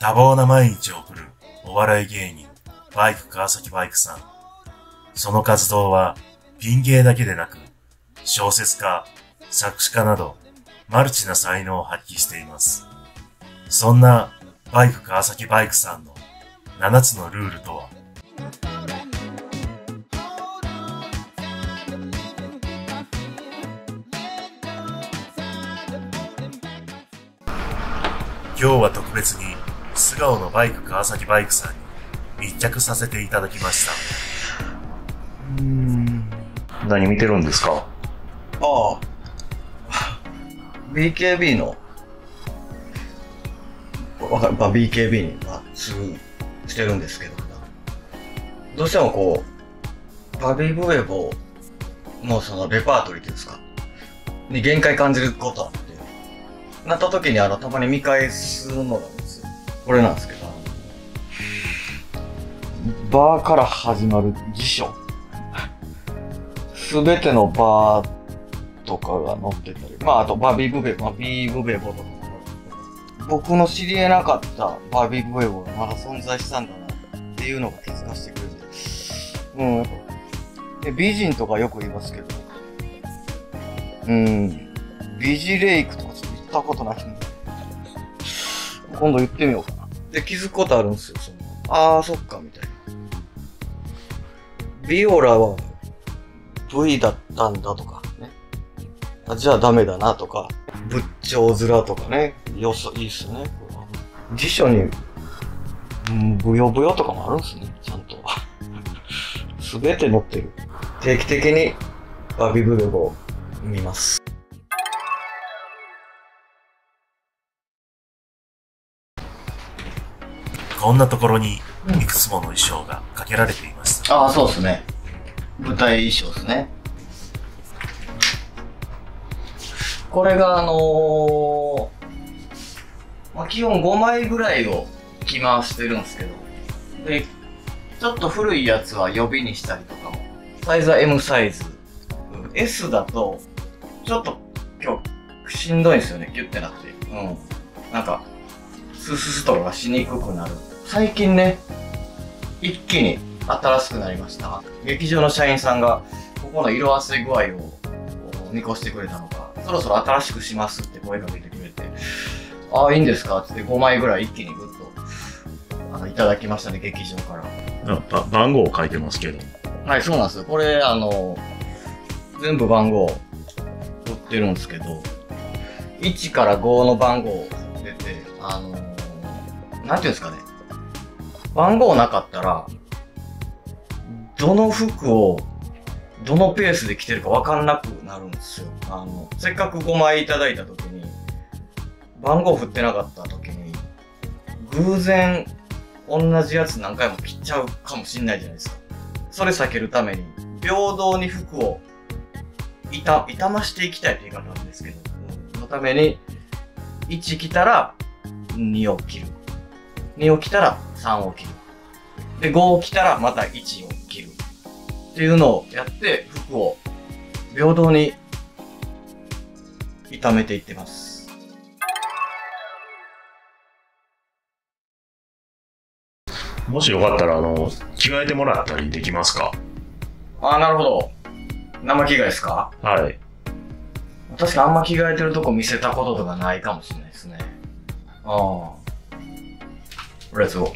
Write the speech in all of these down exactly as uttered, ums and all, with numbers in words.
多忙な毎日を送るお笑い芸人、バイク川崎バイクさん。その活動は、ピン芸だけでなく、小説家、作詞家など、マルチな才能を発揮しています。そんな、バイク川崎バイクさんのななつのルールとは。今日は特別に素顔のバイク川崎バイクさんに密着させていただきました。うーん、何見てるんですか？ああ、ビーケービー の、わかる、まあ、ビーケービー にまあすぐしてるんですけど、どうしてもこうパビブウェボのそのレパートリーというんですかに限界感じることあって、なった時にあのたまに見返すのなんですよ。これなんですけど、バーから始まる辞書すべてのバーとかが載ってたり、まああとバビブベ、まあ、ビーブベボとか、僕の知り得なかったバビブベボがまだ存在したんだなっていうのが気づかせてくれて、うん、で美人とかよく言いますけど、うん、美人レイクとか行ったことないんで今度行ってみようかな。で気づくことあるんですよ。そのああそっかみたいな。ビオラは ブイ だったんだとかね。あ、じゃあダメだなとか。仏頂面とかね。よそいいっすね。辞書に、うん、ブヨブヨとかもあるんですね。ちゃんとすべて載ってる。定期的にバビブベボを見ます。こんなところにいくつもの衣装がかけられています。うん、ああ、そうですね。舞台衣装ですね。これがあのー、まあ、基本ごまいぐらいを着回してるんですけど、でちょっと古いやつは予備にしたりとかも、サイズは エム サイズ、うん、エス だとちょっと今日しんどいんですよね。ギュッてなって、うん、なんかスススとかしにくくなる。最近ね、一気に新しくなりました。劇場の社員さんが、ここの色あせ具合を見越してくれたのか、そろそろ新しくしますって声かけてくれて、ああ、いいんですかってごまいぐらい一気にぐっとあのいただきましたね、劇場から。ば番号を書いてますけど。はい、そうなんですよ。これ、あの、全部番号を取ってるんですけど、いちからごの番号を出て、あの、なんていうんですかね。番号なかったら、どの服を、どのペースで着てるか分かんなくなるんですよ。あの、せっかくごまいいただいたときに、番号振ってなかったときに、偶然、同じやつ何回も着ちゃうかもしんないじゃないですか。それ避けるために、平等に服を、いた、痛ましていきたいって言い方なんですけど、そのために、いち着たら、にを着る。にを着たらさんを着る。で、ごを着たらまたいちを着る。っていうのをやって、服を平等に炒めていってます。もしよかったら、あの、着替えてもらったりできますか？ああ、なるほど。生着替えですか？はい。確かあんま着替えてるとこ見せたこととかないかもしれないですね。ああ。レッツゴー。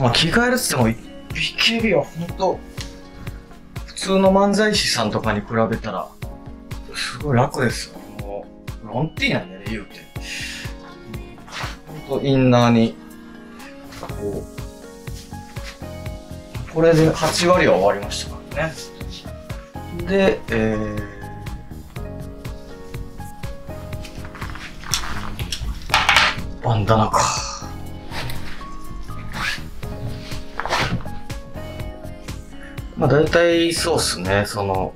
まあ、着替えるっつっても ビーケービー はほんと普通の漫才師さんとかに比べたらすごい楽ですよ。もうロンティーなんだよね、言うて。ほんとインナーにこう、これではちわりは終わりましたからね。で、えーバンダナか。まあ大体そうっすね。その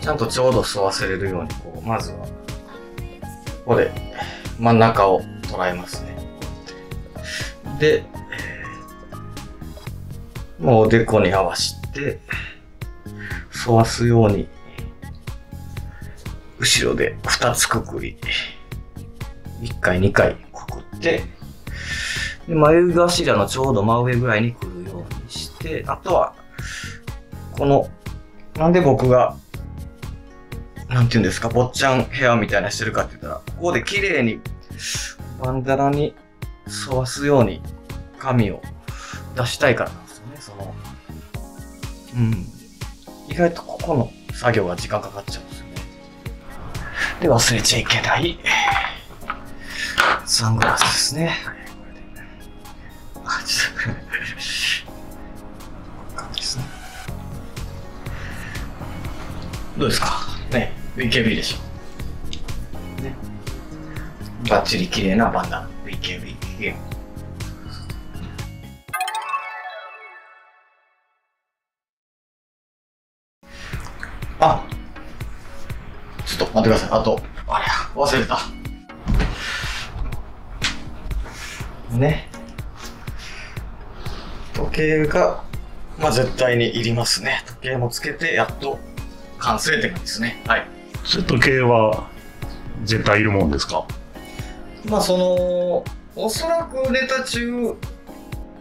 ちゃんとちょうど沿わせれるようにこうまずはここで真ん中を捉えますね。で、もうおでこに合わせて沿わすように後ろでふたつくくりいっかいにかいくくっ、で眉頭のちょうど真上ぐらいにくるようにして、あとは、この、なんで僕が、なんていうんですか、坊っちゃんヘアみたいなしてるかって言ったら、ここで綺麗に、バンダナに沿わすように髪を出したいからなんですよね、その、うん。意外とここの作業が時間かかっちゃうんですよね。で、忘れちゃいけないサングラスですね。あ、ちょっと、感じですね。どうですかね、ビーケービー でしょ。ね。バッチリ綺麗なバンダナ、ビーケービー。あ、ちょっと待ってください。あと、あれ忘れてた。ね。時計が、まあ、絶対にいりますね。時計もつけて、やっと完成って感じですね。はい。時計は絶対いるもんですか？まあ、その、おそらくネタ中、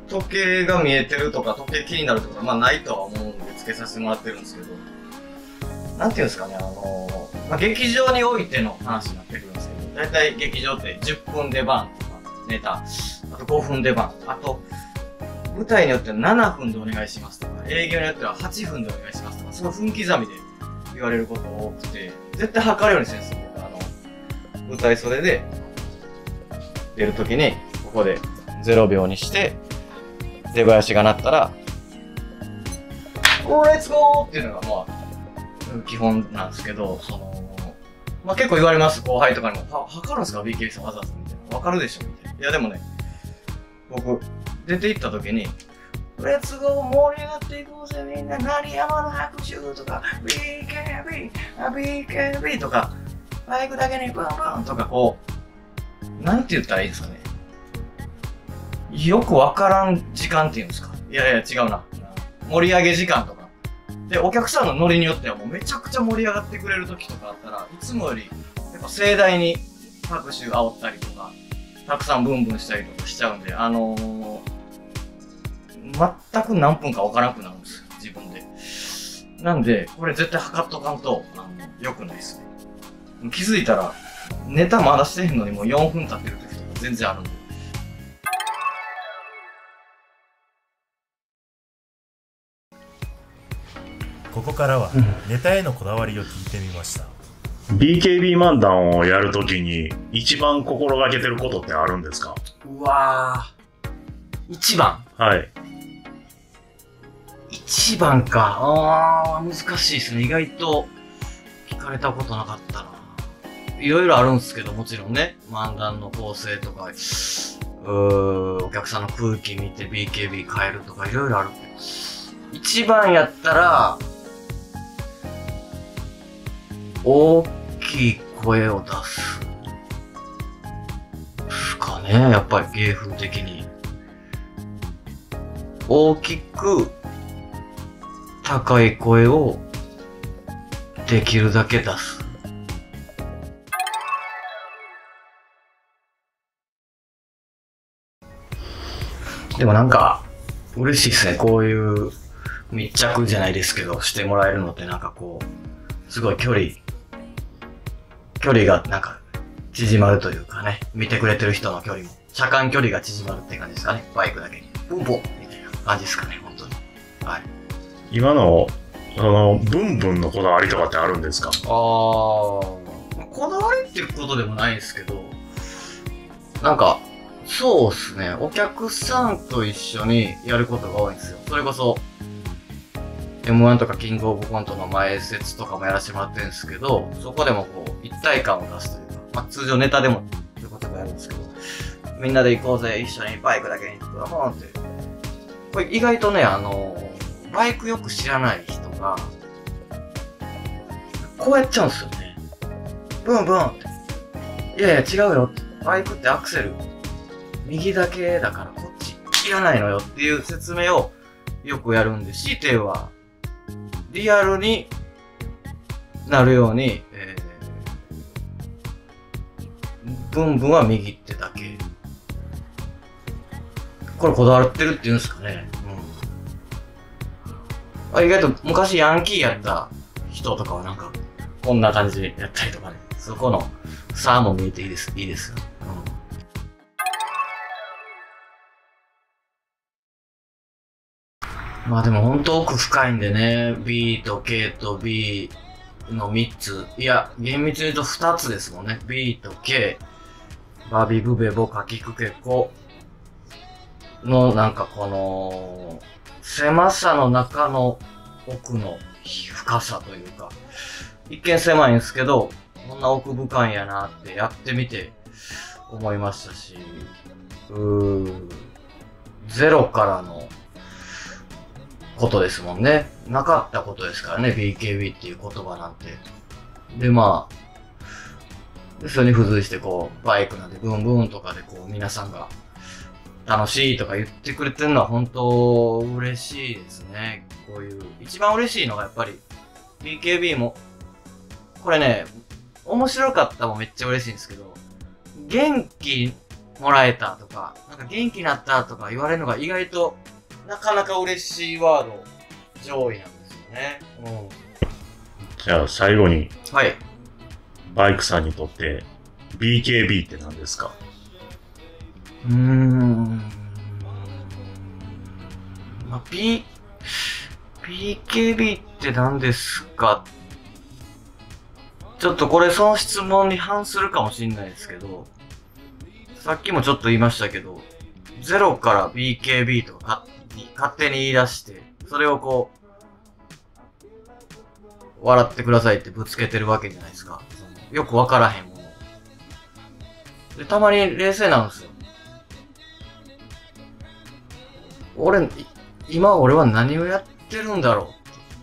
時計が見えてるとか、時計気になるとか、まあ、ないとは思うんで、つけさせてもらってるんですけど。なんていうんですかね、あのーまあ、劇場においての話になってくるんですけど、だいたい劇場ってじゅっぷん出番とかネタ、あとごふん出番、あと舞台によってはななふんでお願いしますとか、営業によってははちふんでお願いしますとか、その分刻みで言われることが多くて、絶対測るようにしてるんですよ。あの舞台袖で出るときに、ここでゼロびょうにして、出囃子が鳴ったら、レッツゴーっていうのがまあ、基本なんですけど、その、まあ、結構言われます、後輩とかにも、測るんですか、ビーケービー さんわざわざみたいな。わかるでしょみたいな。いや、でもね、僕、出て行った時に、レッツゴー、盛り上がっていこうぜ、みんな、鳴山の拍手とか、ビーケービー、ビーケービー とか、バイクだけにブンブンとか、こう、なんて言ったらいいですかね。よくわからん時間って言うんですか。いやいや、違うな。盛り上げ時間とか。で、お客さんのノリによってはもうめちゃくちゃ盛り上がってくれる時とかあったら、いつもより、やっぱ盛大に拍手煽ったりとか、たくさんブンブンしたりとかしちゃうんで、あのー、全く何分かわからなくなるんですよ、自分で。なんで、これ絶対測っとかんと、あの、良くないですね。気づいたら、ネタまだしてへんのにもうよんふん経ってる時とか全然あるんで。ここからはネタへのこだわりを聞いてみました。ビーケービー 漫談をやるときに一番心がけてることってあるんですか？うわー、一番。はい。一番か。あー、難しいですね。意外と聞かれたことなかったな。いろいろあるんですけど、もちろんね、漫談の構成とか、うー、お客さんの空気見て ビーケービー 変えるとかいろいろあるけど、一番やったら、大きい声を出す。ですかね。やっぱり芸風的に。大きく、高い声を、できるだけ出す。でもなんか、嬉しいですね。こういう密着じゃないですけど、してもらえるのってなんかこう、すごい距離。距離がなんか縮まるというかね、見てくれてる人の距離も、車間距離が縮まるって感じですかね、バイクだけに。ブンブンみたいな感じですかね、本当に。はい。今の、あの、ブンブンのこだわりとかってあるんですか？ああ、こだわりっていうことでもないですけど、なんか、そうっすね、お客さんと一緒にやることが多いんですよ。それこそ、エムワン とかキングオブコントの前説とかもやらせてもらってるんですけど、そこでもこう、一体感を出すというか、まあ、通常ネタでもってこともやるんですけど、みんなで行こうぜ、一緒にバイクだけに、ドラゴンって。これ意外とね、あの、バイクよく知らない人が、こうやっちゃうんですよね。ブンブンって。いやいや、違うよって。バイクってアクセル、右だけだからこっちいらないのよっていう説明をよくやるんで、強いて言えば、リアルになるように、えー、ブンブンは右手だけ。からこだわってるっていうんですかね。うん、あ、意外と昔ヤンキーやった人とかはなんかこんな感じでやったりとかね、そこの差も見えていいですいいですよ。うん、まあでも本当奥深いんでね、B と K と B のみっつ、いや、厳密に言うとふたつですもんね。B と K、バビブベボカキクケコのなんかこの、狭さの中の奥の深さというか、一見狭いんですけど、こんな奥深いんやなってやってみて思いましたし、うー、ゼロからの、ことですもんね。なかったことですからね、ビーケービー っていう言葉なんて。で、まあ、それに付随してこう、バイクなんでブンブンとかでこう、皆さんが楽しいとか言ってくれてるのは本当嬉しいですね。こういう、一番嬉しいのがやっぱり、ビーケービー も、これね、面白かったもめっちゃ嬉しいんですけど、元気もらえたとか、なんか元気になったとか言われるのが意外と、なかなか嬉しいワード上位なんですよね。うん、じゃあ最後に、はい、バイクさんにとって ビーケービー って何ですか？うーん、まあ、B、ビーケービー って何ですか？ちょっとこれその質問に反するかもしれないですけど、さっきもちょっと言いましたけど、ゼロから ビーケービー とか勝手に言い出して、それをこう、笑ってくださいってぶつけてるわけじゃないですか。よくわからへんもの。で、たまに冷静なんですよ。俺、今俺は何をやってるんだろ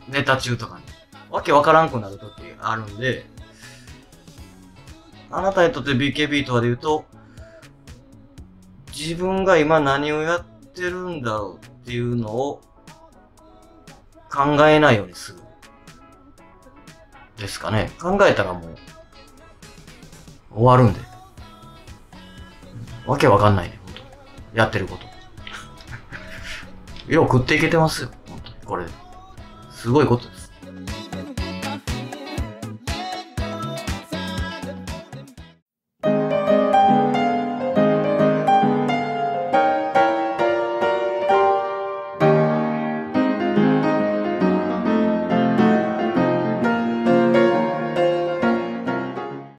う。ネタ中とかに。わけわからんくなる時あるんで、あなたにとって ビーケービー とはで言うと、自分が今何をやってるんだろうっていうのを考えないようにする。ですかね。考えたらもう終わるんで。わけわかんないね、ほんと。やってること。よう食っていけてますよ、ほんと。これ。すごいことです。